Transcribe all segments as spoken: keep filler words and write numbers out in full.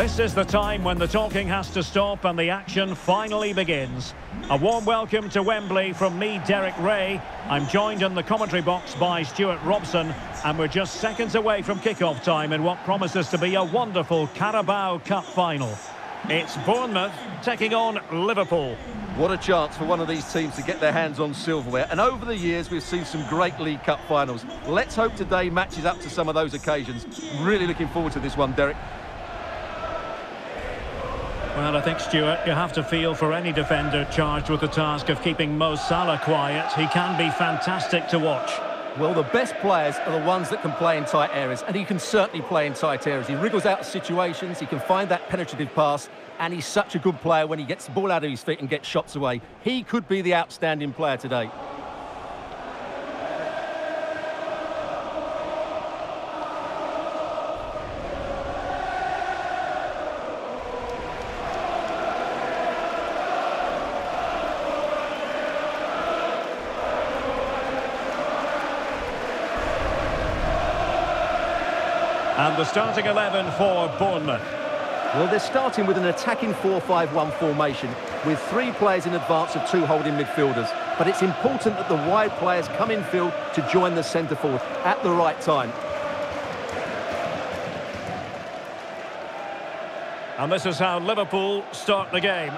This is the time when the talking has to stop and the action finally begins. A warm welcome to Wembley from me, Derek Ray. I'm joined in the commentary box by Stuart Robson, and we're just seconds away from kick-off time in what promises to be a wonderful Carabao Cup final. It's Bournemouth taking on Liverpool. What a chance for one of these teams to get their hands on silverware. And over the years, we've seen some great League Cup finals. Let's hope today matches up to some of those occasions. Really looking forward to this one, Derek. Well, I think, Stuart, you have to feel for any defender charged with the task of keeping Mo Salah quiet. He can be fantastic to watch. Well, the best players are the ones that can play in tight areas, and he can certainly play in tight areas. He wriggles out of situations, he can find that penetrative pass, and he's such a good player when he gets the ball out of his feet and gets shots away. He could be the outstanding player today. And the starting eleven for Bournemouth. Well, they're starting with an attacking four five one formation, with three players in advance of two holding midfielders. But it's important that the wide players come infield to join the centre-forward at the right time. And this is how Liverpool start the game.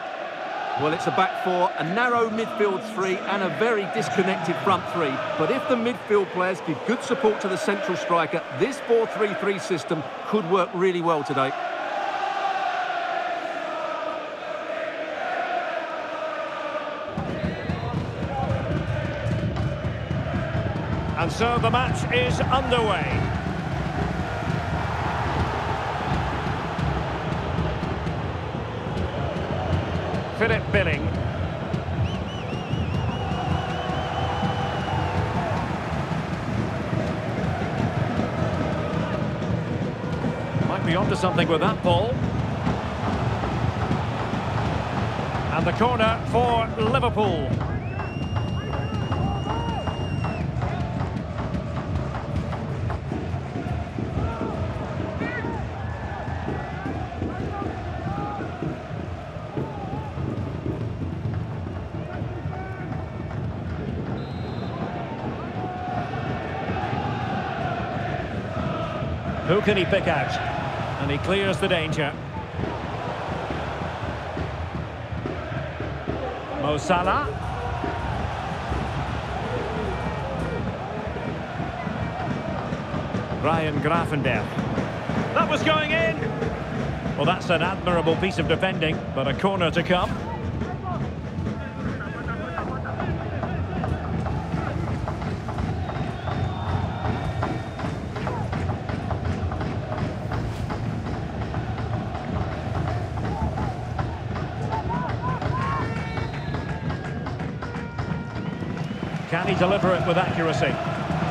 Well, it's a back four, a narrow midfield three and a very disconnected front three. But if the midfield players give good support to the central striker, this four three three system could work really well today. And so the match is underway. Philip Billing. Might be onto something with that ball. And the corner for Liverpool. Who can he pick out? And he clears the danger. Mo Salah. Ryan Gravenberch. That was going in! Well, that's an admirable piece of defending, but a corner to come. Can he deliver it with accuracy?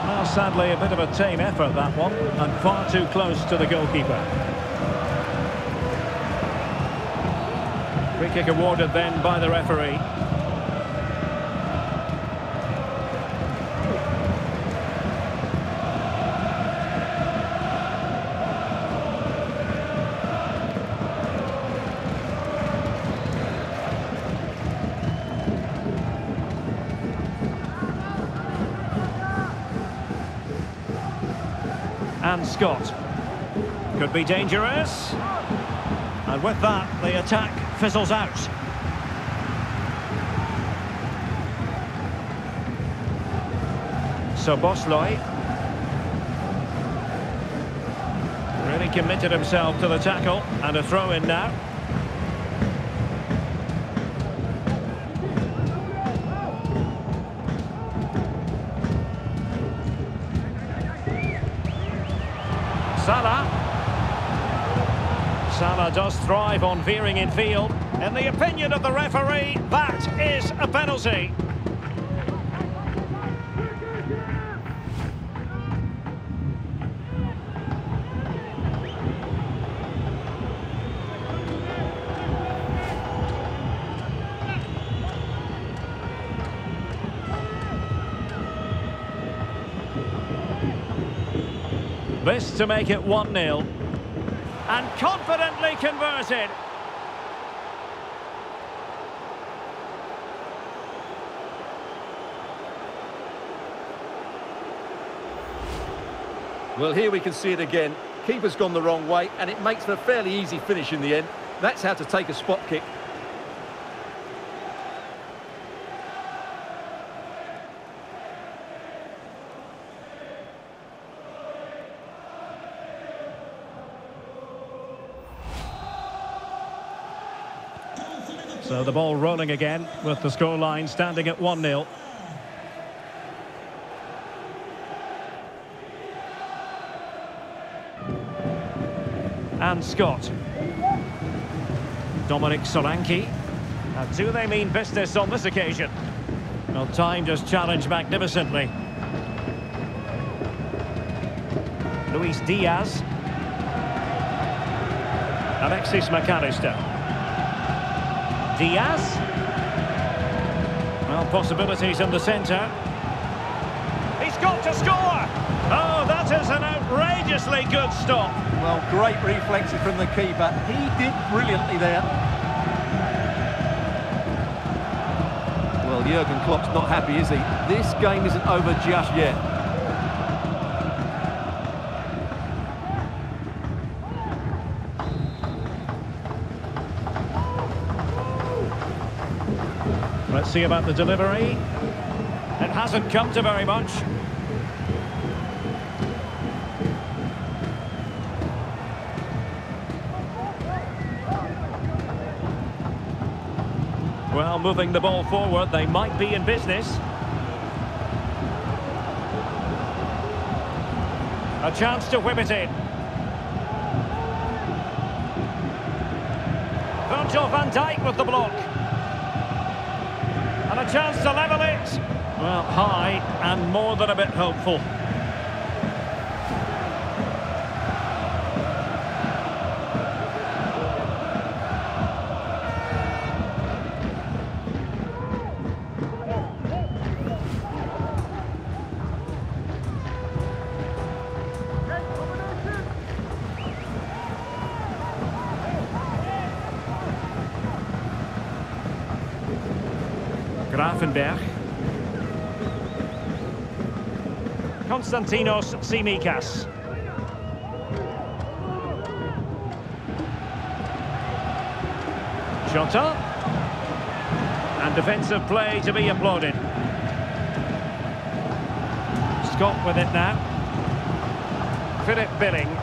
Well, sadly, a bit of a tame effort, that one, and far too close to the goalkeeper. Free kick awarded then by the referee. And Scott could be dangerous, and with that the attack fizzles out. So Bosley really committed himself to the tackle, and a throw in now. Salah. Salah does thrive on veering in field. In the opinion of the referee, that is a penalty. This to make it one nil. and confidently converted. Well, here we can see it again. Keeper's gone the wrong way, and it makes for a fairly easy finish in the end. That's how to take a spot kick. So the ball rolling again, with the scoreline standing at one nil. And Scott. Dominic Solanke. Now, do they mean business on this occasion? Well, timed his challenge magnificently. Luis Diaz. Alexis McAllister. Diaz. Well, possibilities in the centre. He's got to score! Oh, that is an outrageously good stop. Well, great reflexes from the keeper. He did brilliantly there. Well, Jurgen Klopp's not happy, is he? This game isn't over just yet. Let's see about the delivery. It hasn't come to very much. Well, moving the ball forward, they might be in business. A chance to whip it in. Virgil van Dijk with the block. And a chance to level it. Well, high and more than a bit hopeful. Gravenberch. Konstantinos Simikas. Jota. And defensive play to be applauded. Scott with it now. Philip Billing.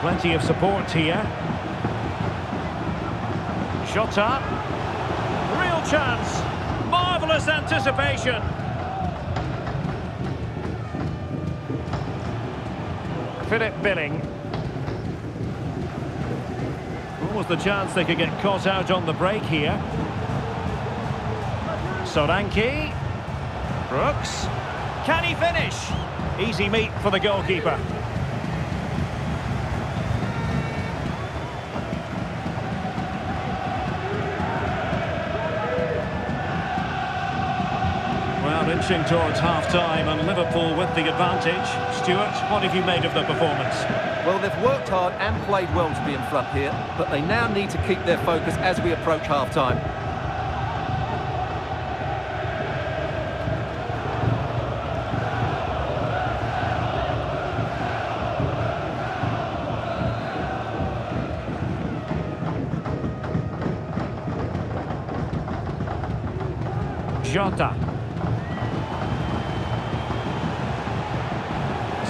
Plenty of support here. Jota. Real chance. Marvellous anticipation. Philip Billing. What was the chance they could get caught out on the break here? Solanke. Brooks. Can he finish? Easy meet for the goalkeeper. Inching towards half-time and Liverpool with the advantage. Stuart, what have you made of the performance? Well, they've worked hard and played well to be in front here, but they now need to keep their focus as we approach half-time. Jota.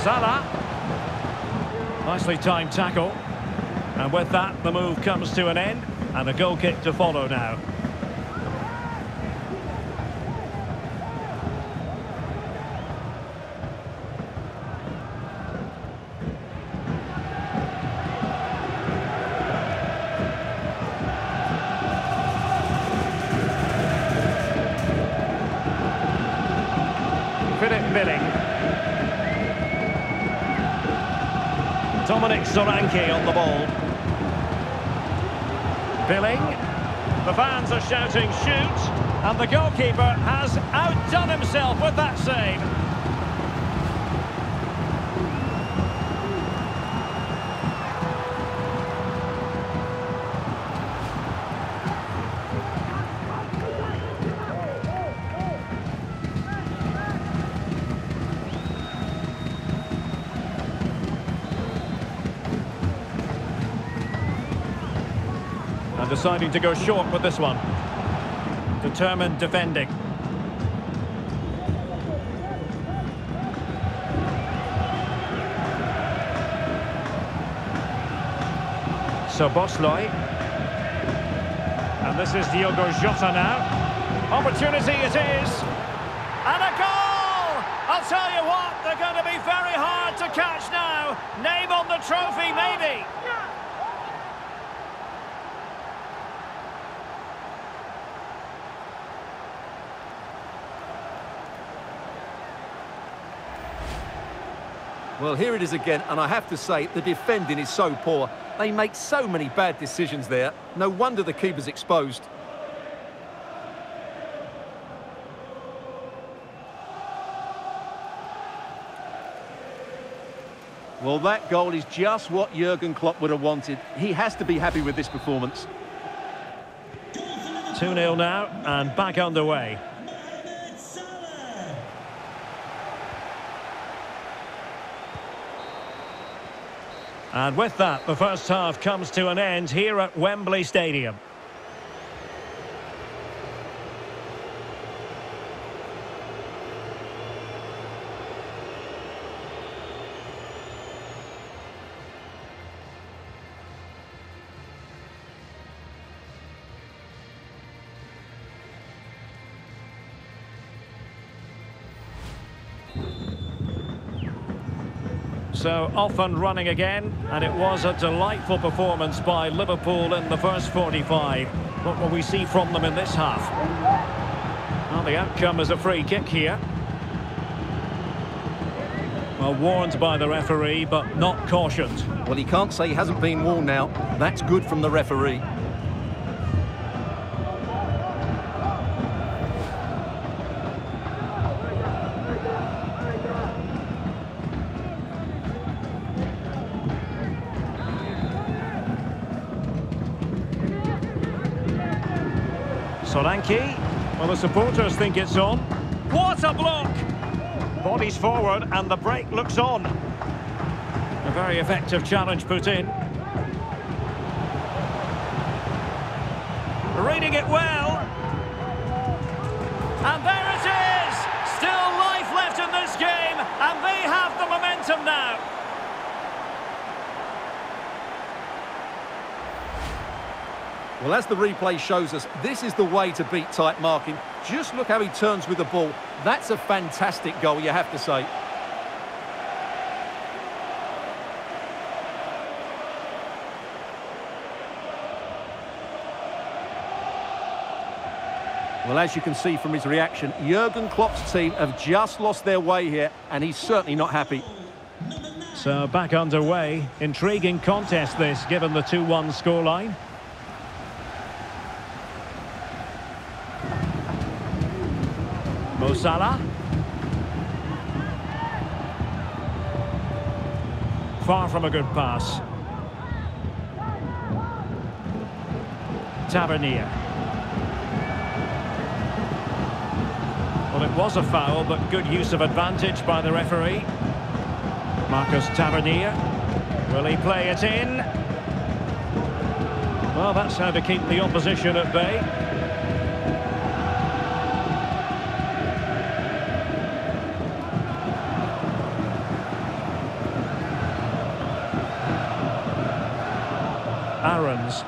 Salah, nicely timed tackle, and with that the move comes to an end, and a goal kick to follow now. Philip Billing. Dominic Solanke on the ball. Billing. The fans are shouting shoot, and the goalkeeper has outdone himself with that save. deciding to go short with this one. Determined defending. So Bosloi. And this is Diogo Jota now. Opportunity it is. And a goal! I'll tell you what, they're going to be very hard to catch now. Name on the trophy, maybe. Well, here it is again, and I have to say, the defending is so poor. They make so many bad decisions there. No wonder the keeper's exposed. Well, that goal is just what Jurgen Klopp would have wanted. He has to be happy with this performance. two nil now, and back underway. And with that, the first half comes to an end here at Wembley Stadium. So off and running again, and it was a delightful performance by Liverpool in the first forty-five. What will we see from them in this half? Well, the outcome is a free kick here. Well, warned by the referee, but not cautioned. Well, he can't say he hasn't been warned now. That's good from the referee. Solanke, well, the supporters think it's on. What a block! Bodies forward and the break looks on. A very effective challenge put in. Reading it well. And there it is! Still life left in this game, and they have the momentum now. Well, as the replay shows us, this is the way to beat tight marking. Just look how he turns with the ball. That's a fantastic goal, you have to say. Well, as you can see from his reaction, Jurgen Klopp's team have just lost their way here, and he's certainly not happy. So, back underway. Intriguing contest this, given the two one scoreline. Mo Salah. Far from a good pass. Tavernier. Well, it was a foul, but good use of advantage by the referee. Marcus Tavernier. Will he play it in? Well, that's how to keep the opposition at bay. Aarons.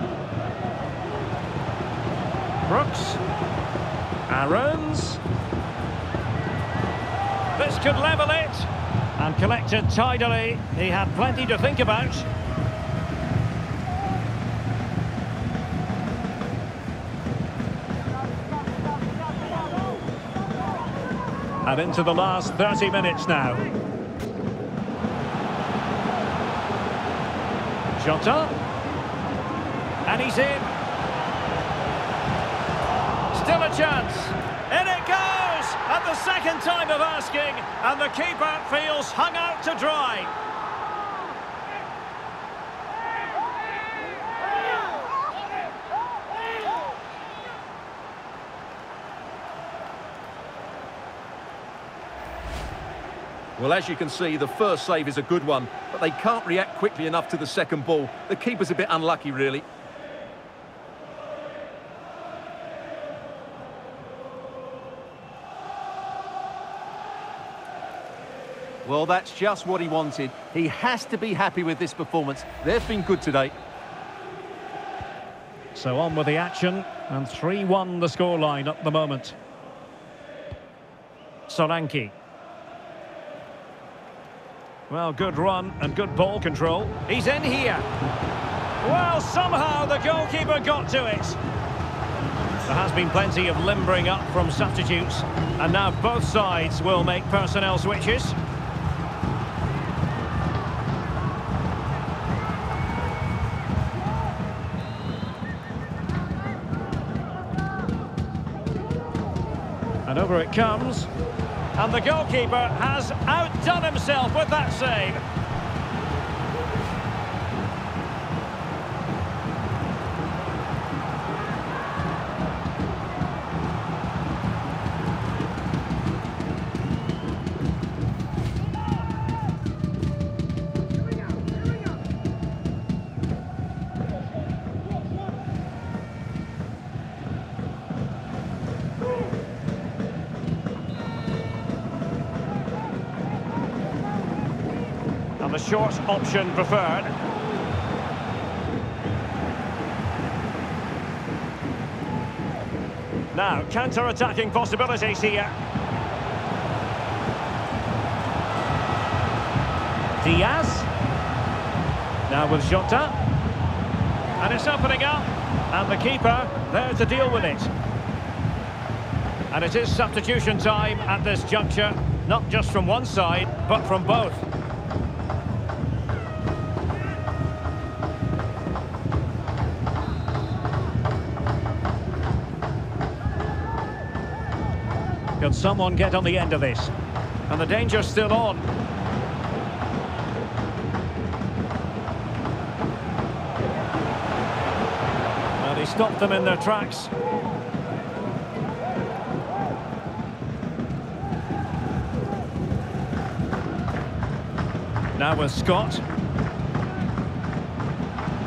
Brooks. Aarons. This could level it. And collected tidily. He had plenty to think about. And into the last thirty minutes now. Jota. And he's in. Still a chance. In it goes! At the second time of asking, and the keeper feels hung out to dry. Well, as you can see, the first save is a good one, but they can't react quickly enough to the second ball. The keeper's a bit unlucky, really. Well, that's just what he wanted. He has to be happy with this performance. They've been good today. So on with the action, and three one the scoreline at the moment. Solanke. Well, good run and good ball control. He's in here. Well, somehow the goalkeeper got to it. There has been plenty of limbering up from substitutes, and now both sides will make personnel switches. And over it comes. And the goalkeeper has outdone himself with that save. The short option preferred. Now, counter-attacking possibilities here. Diaz. Now with Jota. And it's opening up. And the keeper there to deal with it. And it is substitution time at this juncture, not just from one side, but from both. Can someone get on the end of this? And the danger's still on. And he stopped them in their tracks. Now with Scott.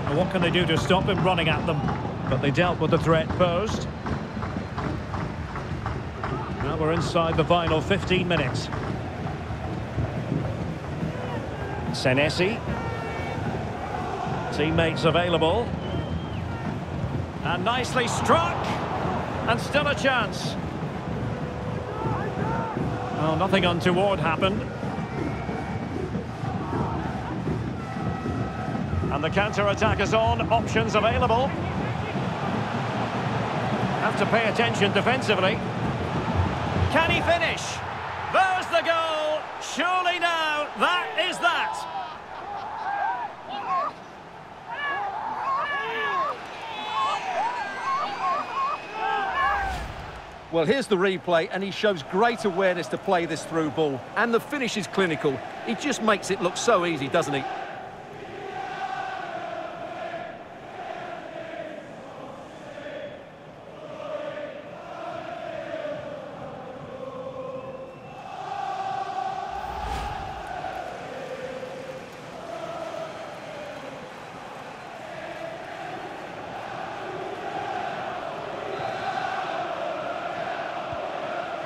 And what can they do to stop him running at them? But they dealt with the threat posed. We're inside the final fifteen minutes. Senesi. Teammates available. And nicely struck. And still a chance. Oh, nothing untoward happened. And the counter-attack is on. Options available. Have to pay attention defensively. Can he finish? There's the goal. Surely now, that is that. Well, here's the replay, and he shows great awareness to play this through ball. And the finish is clinical. He just makes it look so easy, doesn't he?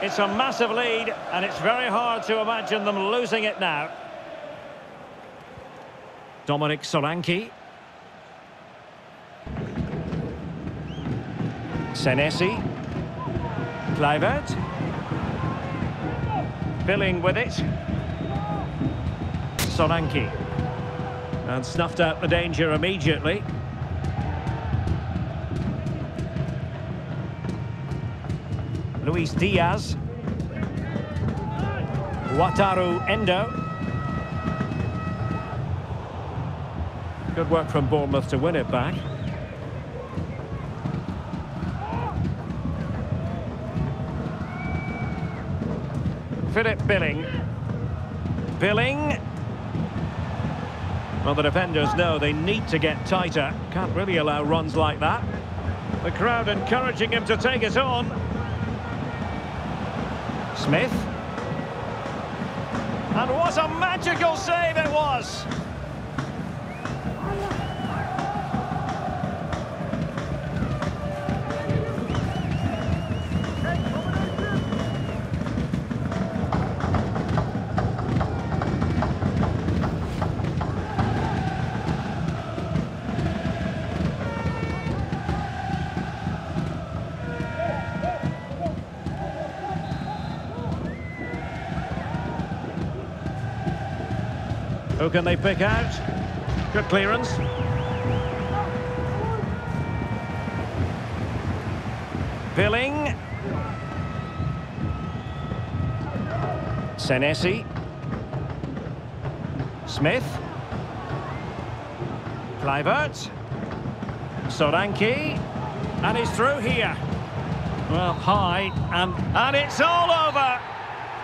It's a massive lead, and it's very hard to imagine them losing it now. Dominic Solanke. Senesi. Kluivert. Billing with it. Solanke. And snuffed out the danger immediately. Luis Diaz. Wataru Endo. Good work from Bournemouth to win it back. Philip Billing. Billing. Well, the defenders know they need to get tighter. Can't really allow runs like that. The crowd encouraging him to take it on. Smith. And what a magical save it was! Who can they pick out? Good clearance. Billing. Senesi. Smith. Kluivert. Solanke. And he's through here. Well, high, and, and it's all over.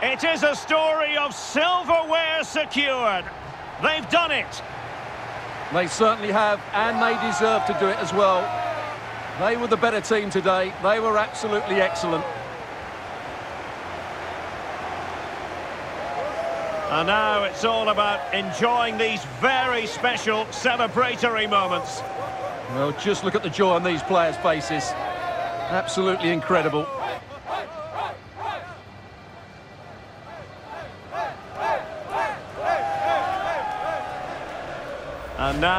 It is a story of silverware secured. They've done it. They certainly have, and they deserve to do it as well. They were the better team today. They were absolutely excellent. And now it's all about enjoying these very special celebratory moments. Well, just look at the joy on these players' faces. Absolutely incredible. And now...